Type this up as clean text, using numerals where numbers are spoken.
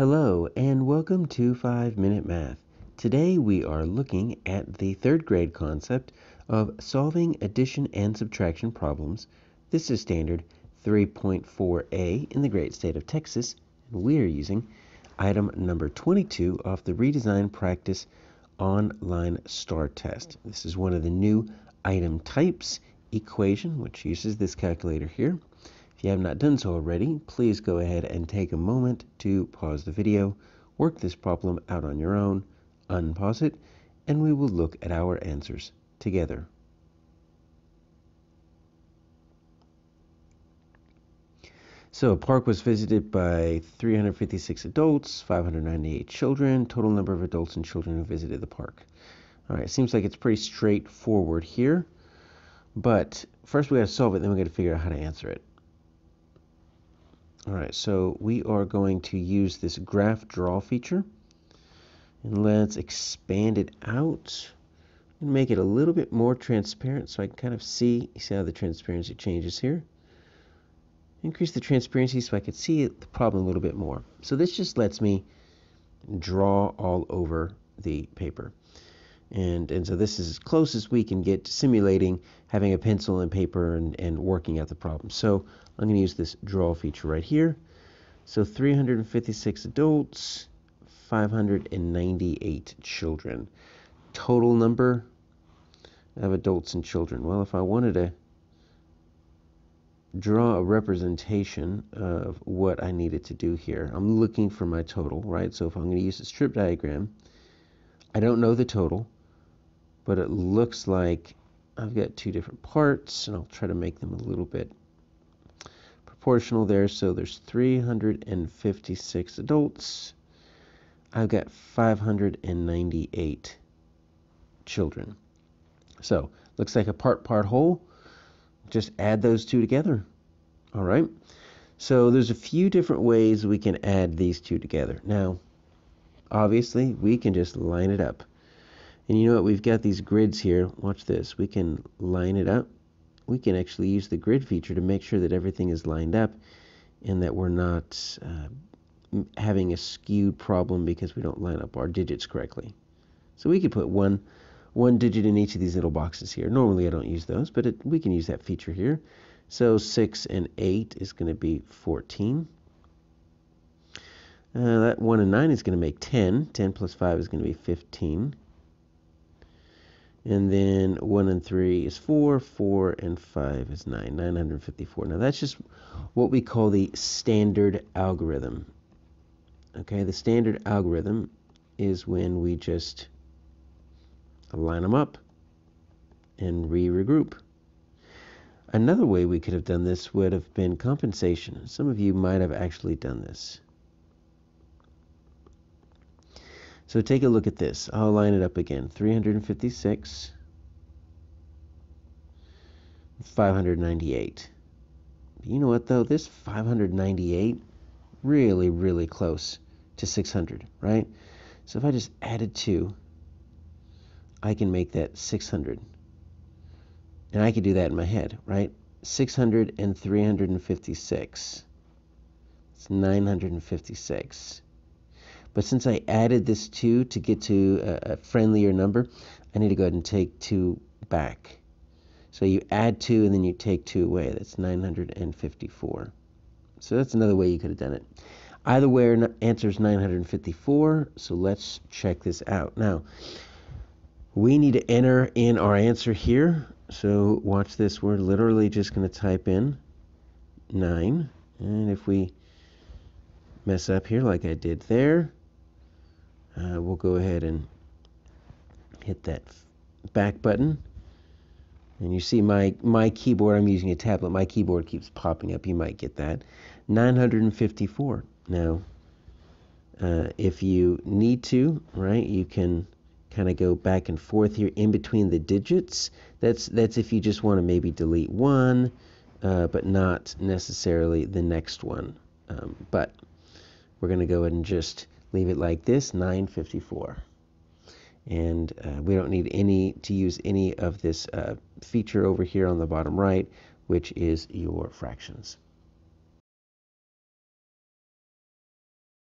Hello and welcome to 5-Minute Math. Today we are looking at the third grade concept of solving addition and subtraction problems. This is standard 3.4a in the great state of Texas. We are using item number 22 off the redesigned practice online STAAR test. This is one of the new item types equation, which uses this calculator here. If you have not done so already, please go ahead and take a moment to pause the video, work this problem out on your own, unpause it, and we will look at our answers together. So a park was visited by 356 adults, 598 children, total number of adults and children who visited the park. All right, seems like it's pretty straightforward here, but first we gotta solve it, then we gotta figure out how to answer it. All right, so we are going to use this graph draw feature, and let's expand it out and make it a little bit more transparent so I can kind of see, you see how the transparency changes here. Increase the transparency so I could see the problem a little bit more. So this just lets me draw all over the paper. And so this is as close as we can get to simulating having a pencil and paper and working out the problem. So I'm going to use this draw feature right here. So 356 adults, 598 children. Total number of adults and children. Well, if I wanted to draw a representation of what I needed to do here, I'm looking for my total, right? So if I'm going to use a strip diagram, I don't know the total, but it looks like I've got two different parts, and I'll try to make them a little bit proportional there. So there's 356 adults. I've got 598 children. So looks like a part whole. Just add those two together. All right. So there's a few different ways we can add these two together. Now, obviously, we can just line it up. And you know what? We've got these grids here. Watch this. We can line it up. We can actually use the grid feature to make sure that everything is lined up and that we're not having a skewed problem because we don't line up our digits correctly. So we could put one digit in each of these little boxes here. Normally, I don't use those, but we can use that feature here. So 6 and 8 is going to be 14. That 1 and 9 is going to make 10. 10 plus 5 is going to be 15. And then 1 and 3 is 4. 4 and 5 is 9. 954. Now, that's just what we call the standard algorithm. Okay, the standard algorithm is when we just line them up and regroup. Another way we could have done this would have been compensation. Some of you might have actually done this. So take a look at this. I'll line it up again. 356, 598. You know what, though? This 598, really, really close to 600, right? So if I just added 2, I can make that 600. And I could do that in my head, right? 600 and 356. It's 956. But since I added this 2 to get to a friendlier number, I need to go ahead and take 2 back. So you add 2 and then you take 2 away. That's 954. So that's another way you could have done it. Either way, our answer is 954. So let's check this out. Now, we need to enter in our answer here. So watch this. We're literally just going to type in 9. And if we mess up here like I did there, we'll go ahead and hit that back button, and you see my keyboard, I'm using a tablet, my keyboard keeps popping up, you might get that, 954. Now, if you need to, right, you can kind of go back and forth here in between the digits. That's if you just want to maybe delete one, but not necessarily the next one, but we're going to go ahead and just leave it like this, 954. And we don't need to use any of this feature over here on the bottom right, which is your fractions.